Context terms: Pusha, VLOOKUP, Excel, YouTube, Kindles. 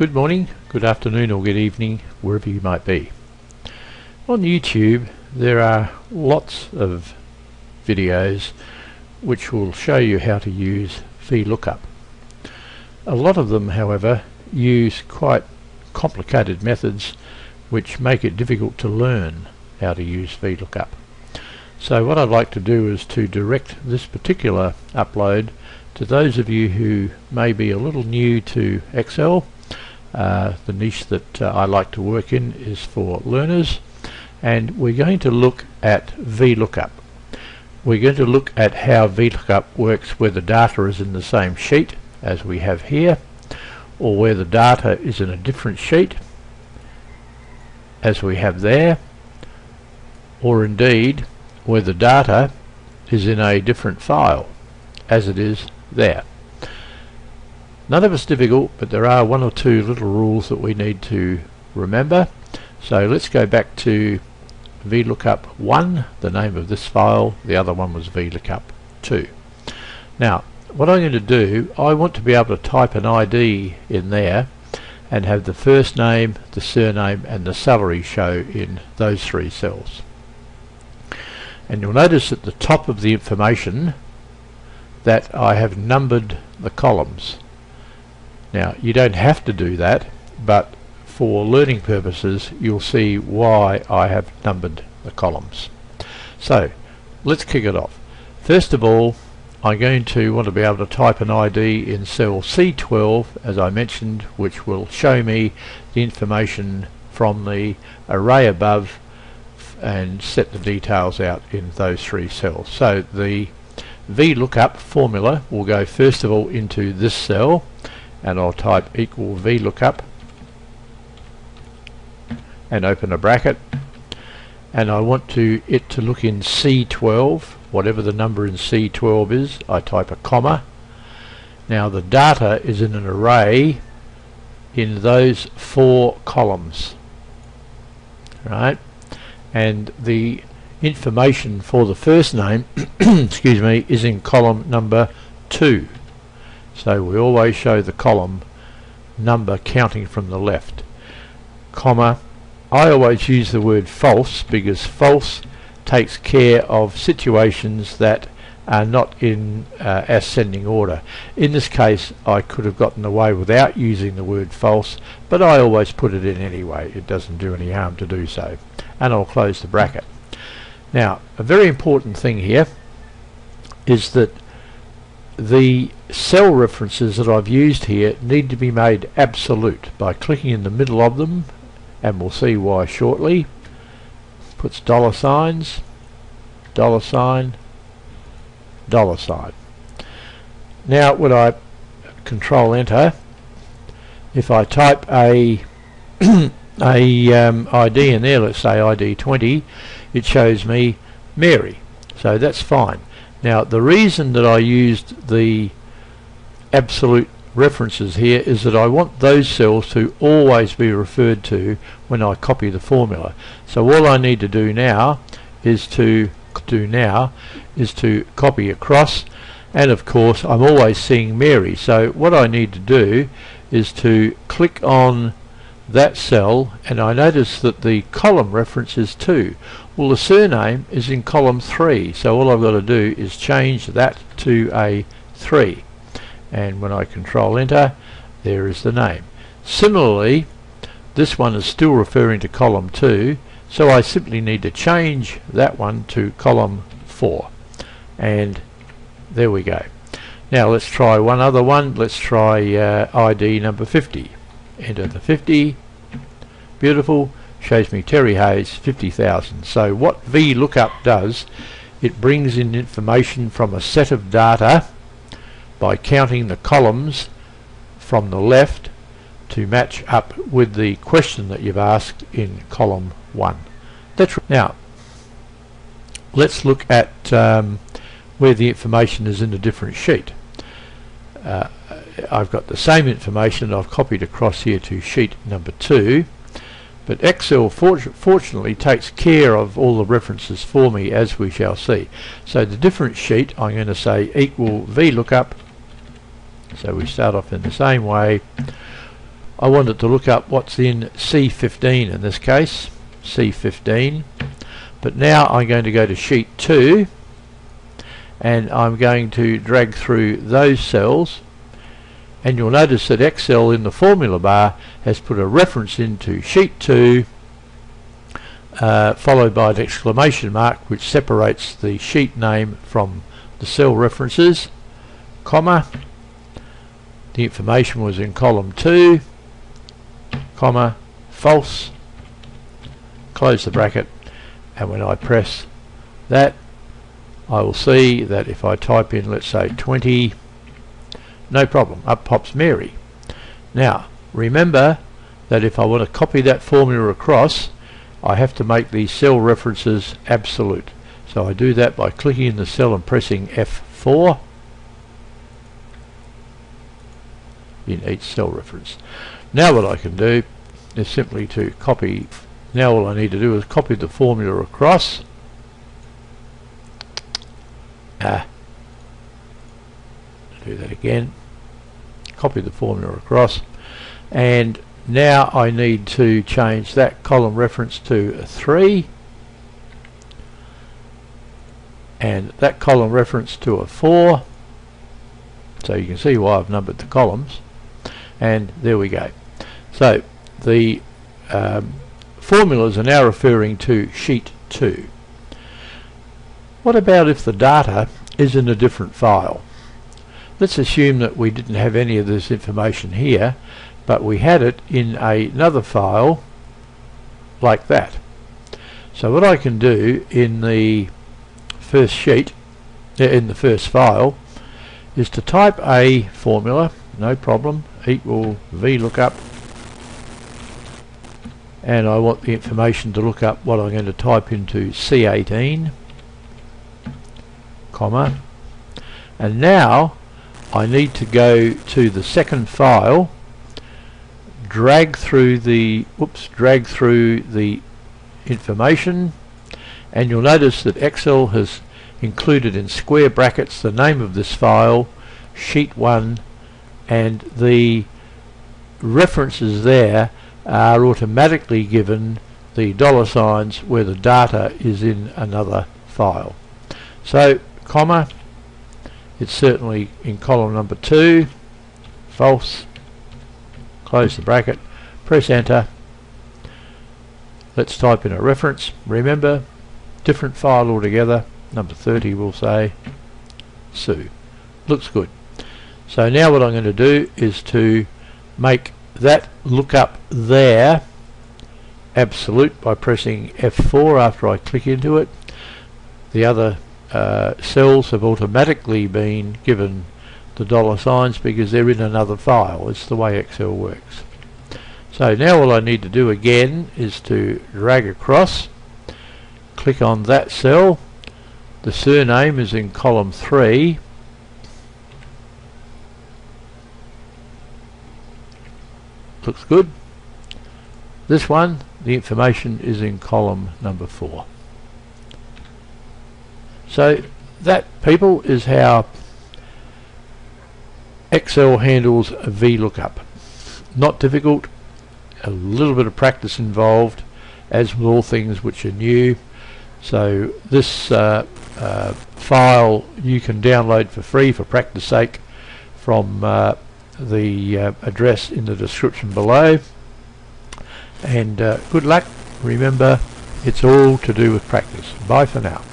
Good morning, good afternoon or good evening, wherever you might be. On YouTube there are lots of videos which will show you how to use VLOOKUP. A lot of them, however, use quite complicated methods which make it difficult to learn how to use VLOOKUP. So what I'd like to do is to direct this particular upload to those of you who may be a little new to Excel. The niche that I like to work in is for learners, and we're going to look at VLOOKUP. We're going to look at how VLOOKUP works where the data is in the same sheet as we have here, or where the data is in a different sheet as we have there, or indeed where the data is in a different file as it is there. None of it's difficult, but there are one or two little rules that we need to remember. So let's go back to VLOOKUP 1, the name of this file. The other one was VLOOKUP 2. Now, what I'm going to do, I want to be able to type an ID in there and have the first name, the surname and the salary show in those three cells. And you'll notice at the top of the information that I have numbered the columns. Now, you don't have to do that, but for learning purposes you'll see why I have numbered the columns. So let's kick it off. First of all, I'm going to want to be able to type an ID in cell C12, as I mentioned, which will show me the information from the array above and set the details out in those three cells. So the VLOOKUP formula will go first of all into this cell, and I'll type equal VLOOKUP and open a bracket, and I want it to look in C12, whatever the number in C12 is. I type a comma. Now the data is in an array in those four columns, right? And the information for the first name excuse me, is in column number 2. So we always show the column number counting from the left. Comma. I always use the word false because false takes care of situations that are not in ascending order. In this case, I could have gotten away without using the word false, but I always put it in anyway. It doesn't do any harm to do so. And I'll close the bracket. Now, a very important thing here is that the cell references that I've used here need to be made absolute by clicking in the middle of them, and we'll see why shortly. Puts dollar signs, dollar sign, dollar sign. Now when I control enter, if I type a ID in there, let's say ID 20, it shows me Mary, so that's fine. Now the reason that I used the absolute references here is that I want those cells to always be referred to when I copy the formula. So all I need to do now is to copy across, and of course I'm always seeing Mary. So what I need to do is to click on that cell, and I notice that the column reference is 2. Well, the surname is in column 3, so all I've got to do is change that to a 3, and when I control enter, there is the name. Similarly, this one is still referring to column 2, so I simply need to change that one to column 4, and there we go. Now let's try one other one. Let's try ID number 50. Enter the 50. Beautiful. Shows me Terry Hayes, 50,000. So what VLOOKUP does, it brings in information from a set of data by counting the columns from the left to match up with the question that you've asked in column 1. That's right. Now let's look at where the information is in a different sheet. I've got the same information. I've copied across here to sheet number 2, but Excel fortunately takes care of all the references for me, as we shall see. So the different sheet, I'm going to say equal VLOOKUP, so we start off in the same way. I wanted to look up what's in C15 in this case, C15. But now I'm going to go to sheet 2 and I'm going to drag through those cells, and you'll notice that Excel in the formula bar has put a reference into sheet 2 followed by an exclamation mark which separates the sheet name from the cell references, comma, the information was in column 2, comma, false, close the bracket, and when I press that I will see that if I type in, let's say 20, no problem, up pops Mary. Now remember that if I want to copy that formula across, I have to make the cell references absolute. So I do that by clicking in the cell and pressing F4 in each cell reference. Now what I can do is simply to copy. Now all I need to do is copy the formula across. Do that again. Copy the formula across, and now I need to change that column reference to a 3 and that column reference to a 4. So you can see why I've numbered the columns, and there we go. So the formulas are now referring to sheet 2. What about if the data is in a different file? Let's assume that we didn't have any of this information here, but we had it in another file like that. So what I can do in the first sheet, in the first file, is to type a formula, no problem, equal VLOOKUP, and I want the information to look up what I'm going to type into C18, comma, and now I need to go to the second file, drag through the information, and you'll notice that Excel has included in square brackets the name of this file, sheet 1, and the references there are automatically given the dollar signs where the data is in another file. So, comma, it's certainly in column number 2, false, close the bracket, press enter. Let's type in a reference, remember, different file altogether, number 30 we'll say, Sue. Looks good. So now what I'm going to do is to make that lookup there absolute by pressing F4 after I click into it. The other cells have automatically been given the dollar signs because they're in another file. It's the way Excel works. So now all I need to do again is to drag across, click on that cell. The surname is in column 3, looks good. This one, the information is in column number 4. So that, people, is how Excel handles VLOOKUP. Not difficult, a little bit of practice involved, as with all things which are new. So this file you can download for free for practice sake from the address in the description below, and good luck. Remember, it's all to do with practice. Bye for now.